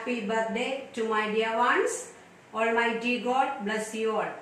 Happy birthday to my dear ones. Almighty God bless you all.